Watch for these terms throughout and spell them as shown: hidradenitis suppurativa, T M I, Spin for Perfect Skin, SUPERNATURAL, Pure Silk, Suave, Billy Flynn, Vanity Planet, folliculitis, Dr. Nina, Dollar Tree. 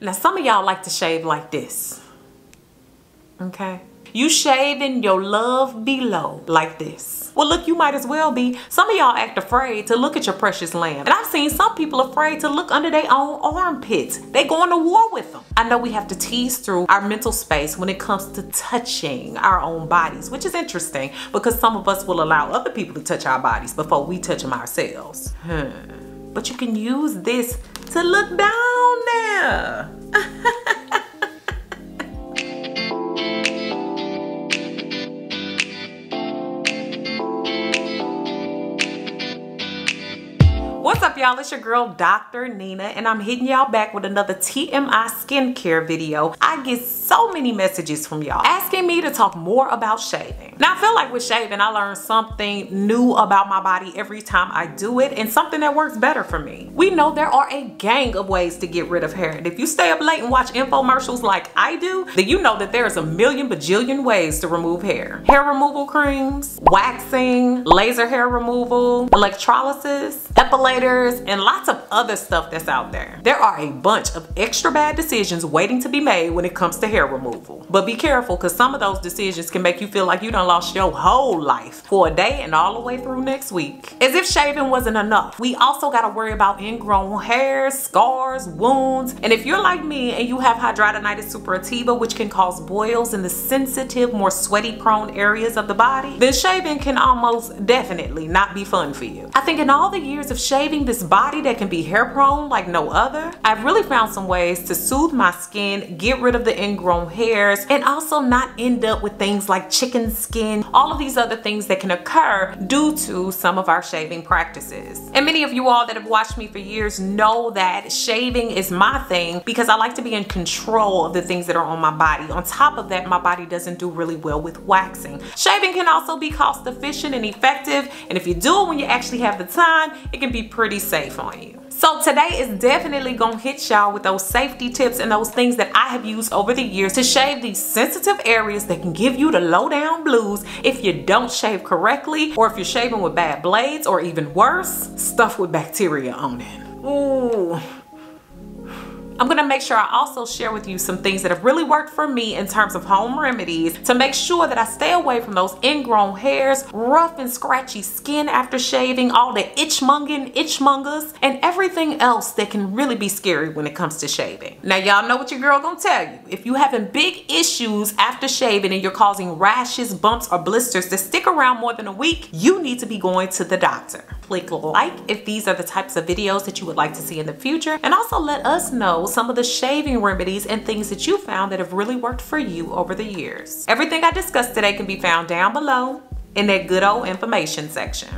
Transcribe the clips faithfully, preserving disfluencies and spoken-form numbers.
Now, some of y'all like to shave like this, okay? You shaving your love below like this. Well, look, you might as well be. Some of y'all act afraid to look at your precious lamb. And I've seen some people afraid to look under their own armpits. They going to war with them. I know we have to tease through our mental space when it comes to touching our own bodies, which is interesting because some of us will allow other people to touch our bodies before we touch them ourselves. Hmm. But you can use this to look down there. What's up, y'all? It's your girl, Doctor Nina, and I'm hitting y'all back with another T M I skincare video. I get so many messages from y'all asking me to talk more about shaving. Now, I feel like with shaving, I learn something new about my body every time I do it and something that works better for me. We know there are a gang of ways to get rid of hair, and if you stay up late and watch infomercials like I do, then you know that there is a million bajillion ways to remove hair. Hair removal creams, waxing, laser hair removal, electrolysis, epilators, and lots of other stuff that's out there. There are a bunch of extra bad decisions waiting to be made when it comes to hair removal. But be careful, because some of those decisions can make you feel like you done lost your whole life for a day and all the way through next week. As if shaving wasn't enough, we also gotta worry about ingrown hairs, scars, wounds. And if you're like me and you have hidradenitis suppurativa, which can cause boils in the sensitive, more sweaty prone areas of the body, then shaving can almost definitely not be fun for you. I think in all the years of shaving, this body that can be hair prone like no other, I've really found some ways to soothe my skin, get rid of the ingrown hairs, and also not end up with things like chicken skin, all of these other things that can occur due to some of our shaving practices. And many of you all that have watched me for years know that shaving is my thing because I like to be in control of the things that are on my body. On top of that, my body doesn't do really well with waxing. Shaving can also be cost efficient and effective, and if you do it when you actually have the time, it can be pretty pretty safe on you. So today is definitely gonna hit y'all with those safety tips and those things that I have used over the years to shave these sensitive areas that can give you the low down blues if you don't shave correctly, or if you're shaving with bad blades, or even worse, stuff with bacteria on it. Ooh. I'm gonna make sure I also share with you some things that have really worked for me in terms of home remedies to make sure that I stay away from those ingrown hairs, rough and scratchy skin after shaving, all the itchmonging itchmongers, and everything else that can really be scary when it comes to shaving. Now, y'all know what your girl gonna tell you. If you having big issues after shaving and you're causing rashes, bumps, or blisters that stick around more than a week, you need to be going to the doctor. Click like if these are the types of videos that you would like to see in the future, and also let us know some of the shaving remedies and things that you found that have really worked for you over the years. Everything I discussed today can be found down below in that good old information section.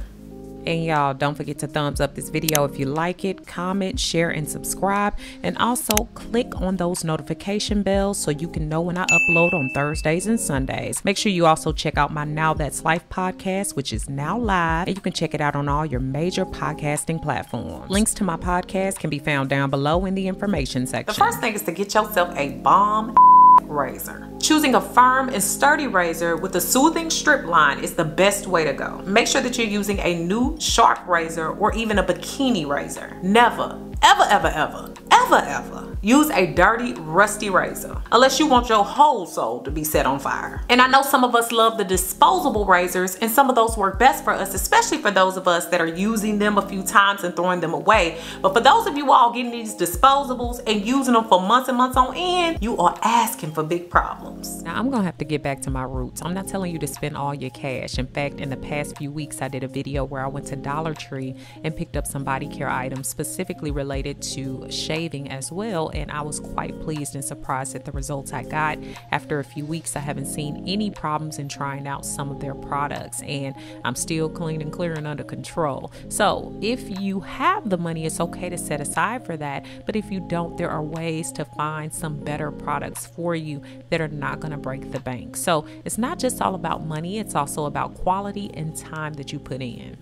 And y'all, don't forget to thumbs up this video if you like it, comment, share, and subscribe. And also click on those notification bells so you can know when I upload on Thursdays and Sundays. Make sure you also check out my Now That's Life podcast, which is now live. And you can check it out on all your major podcasting platforms. Links to my podcast can be found down below in the information section. The first thing is to get yourself a bomb razor. Choosing a firm and sturdy razor with a soothing strip line is the best way to go. Make sure that you're using a new sharp razor or even a bikini razor. Never, ever, ever, ever, ever, ever use a dirty, rusty razor unless you want your whole soul to be set on fire. And I know some of us love the disposable razors, and some of those work best for us, especially for those of us that are using them a few times and throwing them away. But for those of you all getting these disposables and using them for months and months on end, you are asking for big problems. Now, I'm gonna have to get back to my roots. I'm not telling you to spend all your cash. In fact, in the past few weeks, I did a video where I went to Dollar Tree and picked up some body care items specifically related to shaving as well, and I was quite pleased and surprised at the results I got. After a few weeks, I haven't seen any problems in trying out some of their products, and I'm still clean and clear and under control. So if you have the money, it's okay to set aside for that, but if you don't, there are ways to find some better products for you that are not going to break the bank. So it's not just all about money, it's also about quality and time that you put in.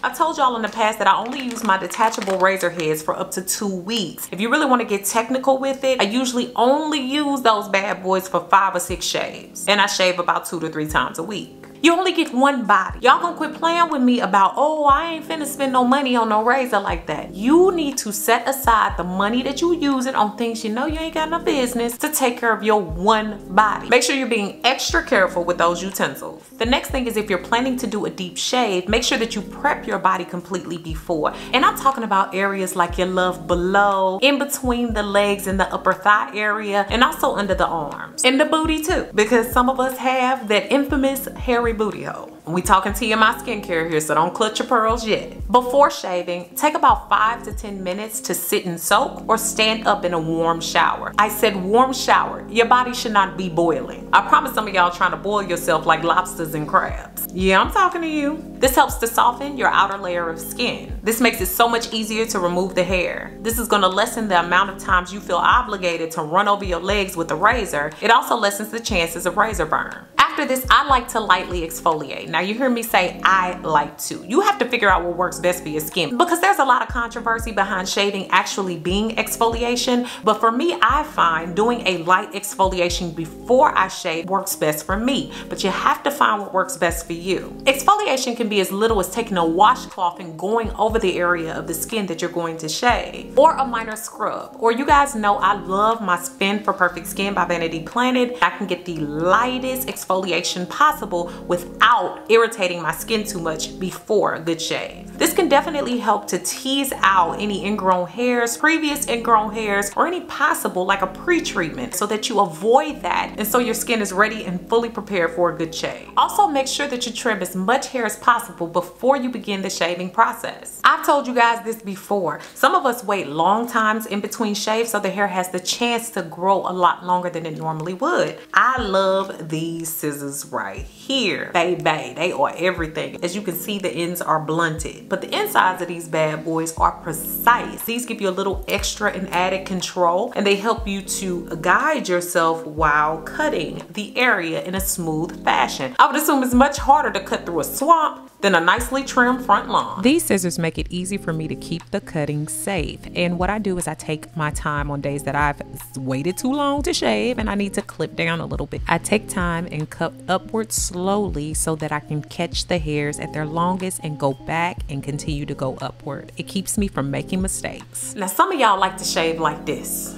I told y'all in the past that I only use my detachable razor heads for up to two weeks. If you really want to get technical with it, I usually only use those bad boys for five or six shaves, and I shave about two to three times a week. You only get one body. Y'all gonna quit playing with me about, oh, I ain't finna spend no money on no razor like that. You need to set aside the money that you use it on things you know you ain't got no business to take care of your one body. Make sure you're being extra careful with those utensils. The next thing is, if you're planning to do a deep shave, make sure that you prep your body completely before. And I'm talking about areas like your love below, in between the legs and the upper thigh area, and also under the arms. And the booty too, because some of us have that infamous hairy booty hole. And we talking to you my skincare here, so don't clutch your pearls yet. Before shaving, take about five to ten minutes to sit and soak or stand up in a warm shower. I said warm shower. Your body should not be boiling. I promise some of y'all trying to boil yourself like lobsters and crabs. Yeah, I'm talking to you. This helps to soften your outer layer of skin. This makes it so much easier to remove the hair. This is gonna lessen the amount of times you feel obligated to run over your legs with a razor. It also lessens the chances of razor burn. After this, I like to lightly exfoliate. Now you hear me say I like to. You have to figure out what works best for your skin, because there's a lot of controversy behind shaving actually being exfoliation. But for me, I find doing a light exfoliation before I shave works best for me, but you have to find what works best for you. Exfoliation can be as little as taking a washcloth and going over the area of the skin that you're going to shave, or a minor scrub. Or you guys know I love my Spin for Perfect Skin by Vanity Planet. I can get the lightest exfoliation possible without irritating my skin too much before a good shave. This can definitely help to tease out any ingrown hairs, previous ingrown hairs, or any possible like a pre-treatment, so that you avoid that, and so your skin is ready and fully prepared for a good shave. Also, make sure that you trim as much hair as possible before you begin the shaving process. I've told you guys this before. Some of us wait long times in between shaves, so the hair has the chance to grow a lot longer than it normally would. I love these scissors right here, baby. They are everything. As you can see, the ends are blunted, but the insides of these bad boys are precise. These give you a little extra and added control, and they help you to guide yourself while cutting the area in a smooth fashion. I would assume it's much harder to cut through a swamp than a nicely trimmed front lawn. These scissors make it easy for me to keep the cutting safe. And what I do is I take my time on days that I've waited too long to shave and I need to clip down a little bit. I take time and cut upward slowly so that I can catch the hairs at their longest and go back and continue to go upward. It keeps me from making mistakes. Now, some of y'all like to shave like this,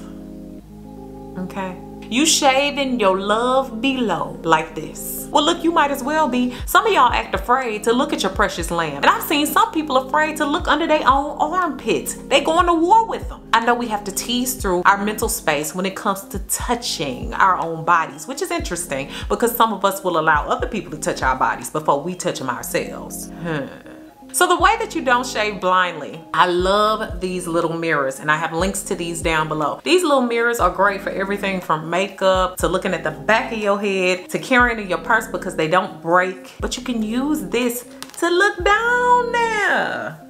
okay? You shaving your love below like this. Well, look, you might as well be. Some of y'all act afraid to look at your precious lamb. And I've seen some people afraid to look under their own armpits. They going to war with them. I know we have to tease through our mental space when it comes to touching our own bodies, which is interesting because some of us will allow other people to touch our bodies before we touch them ourselves. Hmm. So the way that you don't shave blindly, I love these little mirrors, and I have links to these down below. These little mirrors are great for everything from makeup to looking at the back of your head to carrying in your purse, because they don't break. But you can use this to look down there.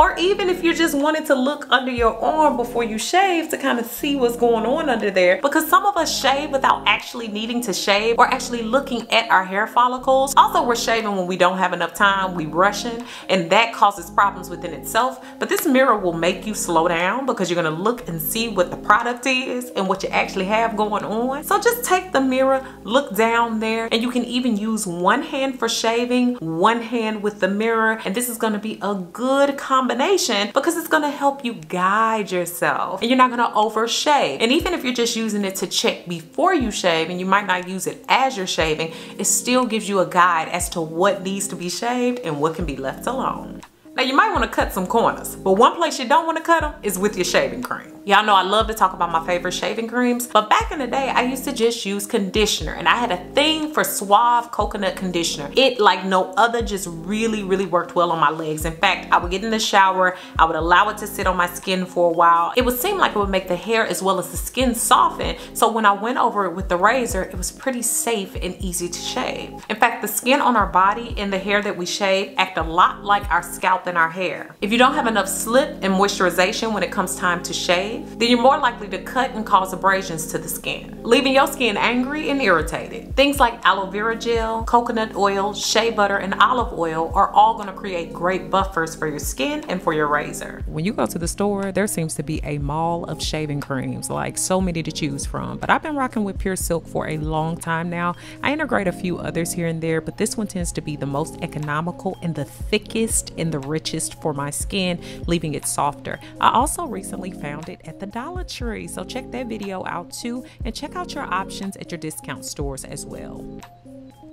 Or even if you just wanted to look under your arm before you shave to kind of see what's going on under there. Because some of us shave without actually needing to shave or actually looking at our hair follicles. Also, we're shaving when we don't have enough time, we rushing, and that causes problems within itself. But this mirror will make you slow down because you're gonna look and see what the product is and what you actually have going on. So just take the mirror, look down there, and you can even use one hand for shaving, one hand with the mirror, and this is gonna be a good combination. Combination because it's going to help you guide yourself, and you're not going to overshave. And even if you're just using it to check before you shave, and you might not use it as you're shaving, it still gives you a guide as to what needs to be shaved and what can be left alone. Now, you might want to cut some corners, but one place you don't want to cut them is with your shaving cream. Y'all know I love to talk about my favorite shaving creams, but back in the day, I used to just use conditioner, and I had a thing for Suave coconut conditioner. It, like no other, just really, really worked well on my legs. In fact, I would get in the shower, I would allow it to sit on my skin for a while. It would seem like it would make the hair as well as the skin soften, so when I went over it with the razor, it was pretty safe and easy to shave. In fact, the skin on our body and the hair that we shave act a lot like our scalp and our hair. If you don't have enough slip and moisturization when it comes time to shave, safe, then you're more likely to cut and cause abrasions to the skin, leaving your skin angry and irritated. Things like aloe vera gel, coconut oil, shea butter, and olive oil are all going to create great buffers for your skin and for your razor. When you go to the store, there seems to be a mall of shaving creams, like so many to choose from, but I've been rocking with Pure Silk for a long time now. I integrate a few others here and there, but this one tends to be the most economical and the thickest and the richest for my skin, leaving it softer. I also recently found it at the Dollar Tree, so check that video out too, and check out your options at your discount stores as well.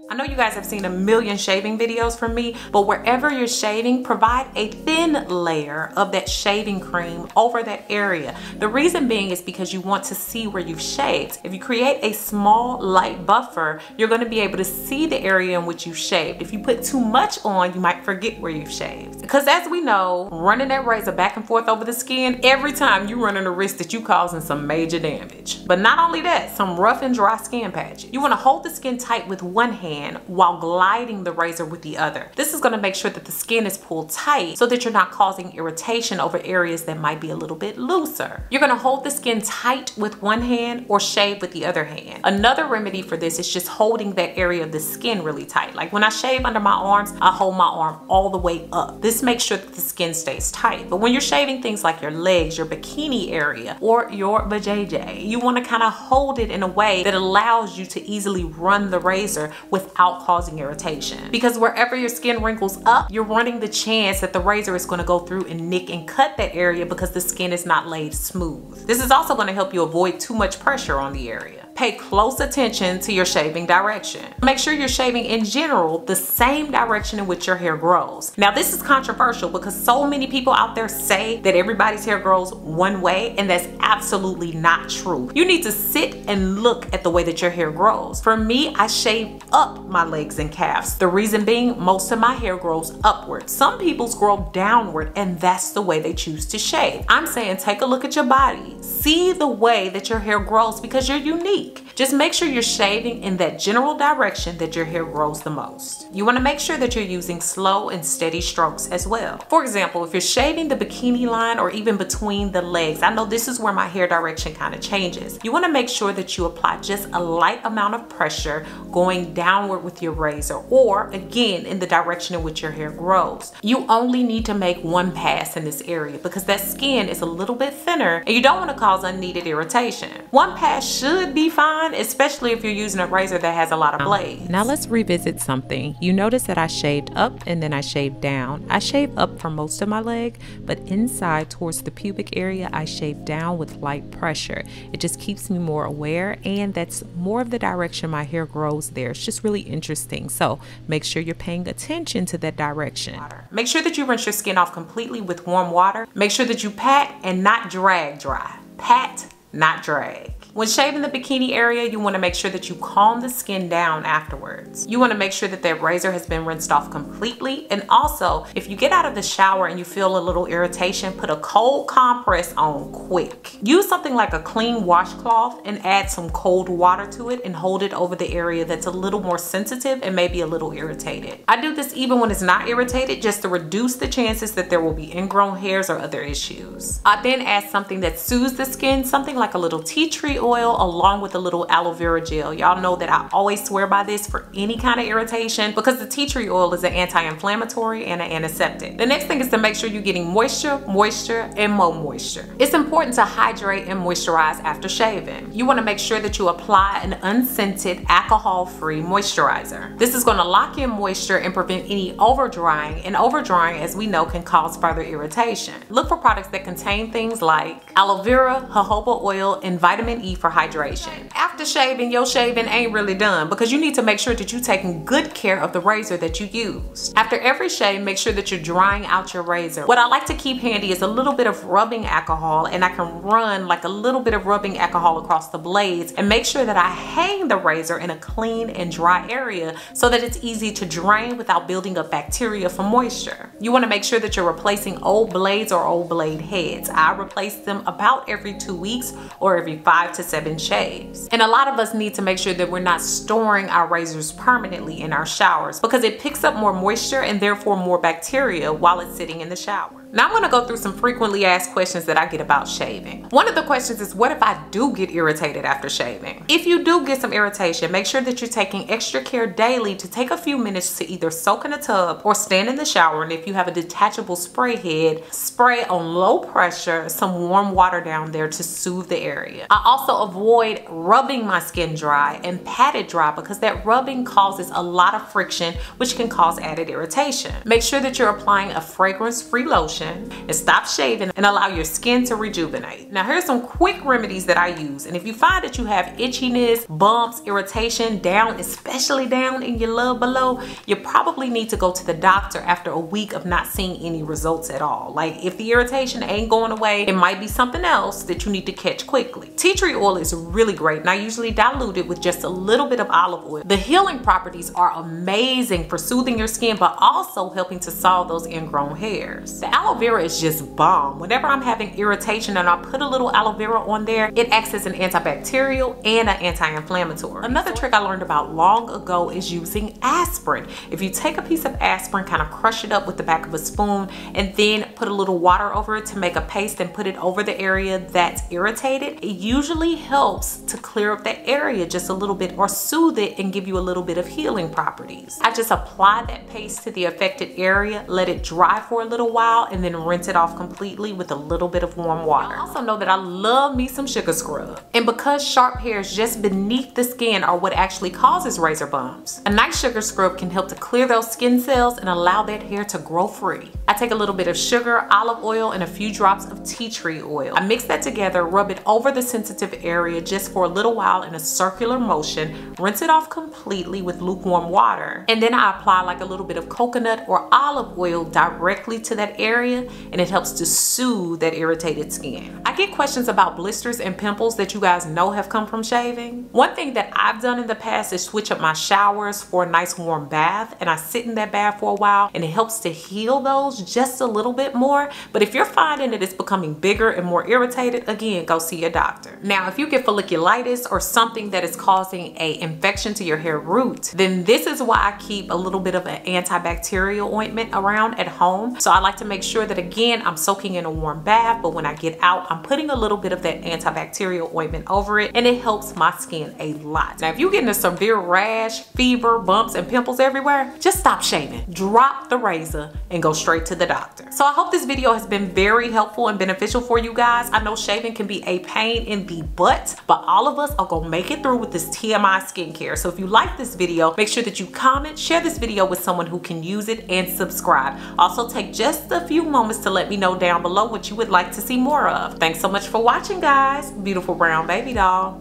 I know you guys have seen a million shaving videos from me, but wherever you're shaving, provide a thin layer of that shaving cream over that area. The reason being is because you want to see where you've shaved. If you create a small light buffer, you're going to be able to see the area in which you've shaved. If you put too much on, you might forget where you've shaved. Because as we know, running that razor back and forth over the skin, every time you're running a risk that you're causing some major damage. But not only that, some rough and dry skin patches. You want to hold the skin tight with one hand while gliding the razor with the other. This is going to make sure that the skin is pulled tight so that you're not causing irritation over areas that might be a little bit looser. You're going to hold the skin tight with one hand or shave with the other hand. Another remedy for this is just holding that area of the skin really tight. Like when I shave under my arms, I hold my arm all the way up. This makes sure that the skin stays tight. But when you're shaving things like your legs, your bikini area, or your vajayjay, you want to kind of hold it in a way that allows you to easily run the razor with without causing irritation. Because wherever your skin wrinkles up, you're running the chance that the razor is going to go through and nick and cut that area because the skin is not laid smooth. This is also going to help you avoid too much pressure on the area. Pay close attention to your shaving direction. Make sure you're shaving in general the same direction in which your hair grows. Now this is controversial because so many people out there say that everybody's hair grows one way, and that's absolutely not true. You need to sit and look at the way that your hair grows. For me, I shave up my legs and calves. The reason being, most of my hair grows upward. Some people's grow downward, and that's the way they choose to shave. I'm saying take a look at your body. See the way that your hair grows because you're unique. Just make sure you're shaving in that general direction that your hair grows the most. You want to make sure that you're using slow and steady strokes as well. For example, if you're shaving the bikini line or even between the legs, I know this is where my hair direction kind of changes. You want to make sure that you apply just a light amount of pressure going downward with your razor, or again in the direction in which your hair grows. You only need to make one pass in this area because that skin is a little bit thinner and you don't want to cause unneeded irritation. One pass should be fine, especially if you're using a razor that has a lot of blades. Now let's revisit something. You notice that I shaved up and then I shaved down. I shaved up for most of my leg, but inside towards the pubic area, I shaved down with light pressure. It just keeps me more aware, and that's more of the direction my hair grows there. It's just really interesting. So make sure you're paying attention to that direction. Make sure that you rinse your skin off completely with warm water. Make sure that you pat and not drag dry. Pat, not drag. When shaving the bikini area, you want to make sure that you calm the skin down afterwards. You want to make sure that that razor has been rinsed off completely. And also, if you get out of the shower and you feel a little irritation, put a cold compress on quick. Use something like a clean washcloth and add some cold water to it and hold it over the area that's a little more sensitive and maybe a little irritated. I do this even when it's not irritated, just to reduce the chances that there will be ingrown hairs or other issues. I then add something that soothes the skin, something like a little tea tree oil along with a little aloe vera gel. Y'all know that I always swear by this for any kind of irritation because the tea tree oil is an anti-inflammatory and an antiseptic. The next thing is to make sure you're getting moisture, moisture, and more moisture. It's important to hydrate and moisturize after shaving. You want to make sure that you apply an unscented, alcohol-free moisturizer. This is going to lock in moisture and prevent any over-drying, and over-drying, as we know, can cause further irritation. Look for products that contain things like aloe vera, jojoba oil, and vitamin E for hydration. After shaving, your shaving ain't really done because you need to make sure that you're taking good care of the razor that you use. After every shave, make sure that you're drying out your razor. What I like to keep handy is a little bit of rubbing alcohol, and I can run like a little bit of rubbing alcohol across the blades and make sure that I hang the razor in a clean and dry area so that it's easy to drain without building up bacteria for moisture. You want to make sure that you're replacing old blades or old blade heads. I replace them about every two weeks or every five to seven shaves. And a lot of us need to make sure that we're not storing our razors permanently in our showers because it picks up more moisture and therefore more bacteria while it's sitting in the shower. Now I'm gonna go through some frequently asked questions that I get about shaving. One of the questions is, what if I do get irritated after shaving? If you do get some irritation, make sure that you're taking extra care daily to take a few minutes to either soak in a tub or stand in the shower, and if you have a detachable spray head, spray on low pressure some warm water down there to soothe the area. I also avoid rubbing my skin dry and pat it dry because that rubbing causes a lot of friction, which can cause added irritation. Make sure that you're applying a fragrance-free lotion and stop shaving and allow your skin to rejuvenate. Now here's some quick remedies that I use, and if you find that you have itchiness, bumps, irritation down, especially down in your love below, you probably need to go to the doctor after a week of not seeing any results at all. Like if the irritation ain't going away, it might be something else that you need to catch quickly. Tea tree oil is really great, and I usually dilute it with just a little bit of olive oil. The healing properties are amazing for soothing your skin, but also helping to solve those ingrown hairs. The aloe vera is just bomb. Whenever I'm having irritation and I put a little aloe vera on there, it acts as an antibacterial and an anti-inflammatory. Another trick I learned about long ago is using aspirin. If you take a piece of aspirin, kind of crush it up with the back of a spoon, and then put a little water over it to make a paste and put it over the area that's irritated, it usually helps to clear up that area just a little bit or soothe it and give you a little bit of healing properties. I just apply that paste to the affected area, let it dry for a little while, and then rinse it off completely with a little bit of warm water. I also know that I love me some sugar scrub, and because sharp hairs just beneath the skin are what actually causes razor bumps, a nice sugar scrub can help to clear those skin cells and allow that hair to grow free. I take a little bit of sugar, olive oil, and a few drops of tea tree oil. I mix that together, rub it over the sensitive area just for a little while in a circular motion, rinse it off completely with lukewarm water, and then I apply like a little bit of coconut or olive oil directly to that area, and it helps to soothe that irritated skin. I get questions about blisters and pimples that you guys know have come from shaving. One thing that I've done in the past is switch up my showers for a nice warm bath, and I sit in that bath for a while, and it helps to heal those just a little bit more. But if you're finding that it's becoming bigger and more irritated, again, go see your doctor. Now, if you get folliculitis or something that is causing an infection to your hair root, then this is why I keep a little bit of an antibacterial ointment around at home. So I like to make sure that, again, I'm soaking in a warm bath, but when I get out, I'm putting a little bit of that antibacterial ointment over it, and it helps my skin a lot. Now, if you're getting a severe rash, fever, bumps, and pimples everywhere, just stop shaving, drop the razor, and go straight to the doctor. So I hope this video has been very helpful and beneficial for you guys. I know shaving can be a pain in the butt, but all of us are gonna make it through with this T M I skincare. So if you like this video, make sure that you comment, share this video with someone who can use it, and subscribe. Also, take just a few moments to let me know down below what you would like to see more of. Thanks so much for watching, guys. Beautiful brown baby doll.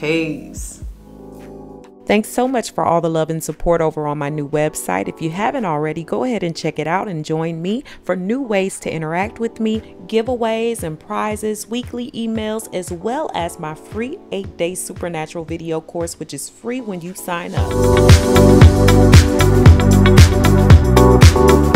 Peace. Thanks so much for all the love and support over on my new website. If you haven't already, go ahead and check it out and join me for new ways to interact with me, giveaways and prizes, weekly emails, as well as my free eight-day supernatural video course, which is free when you sign up.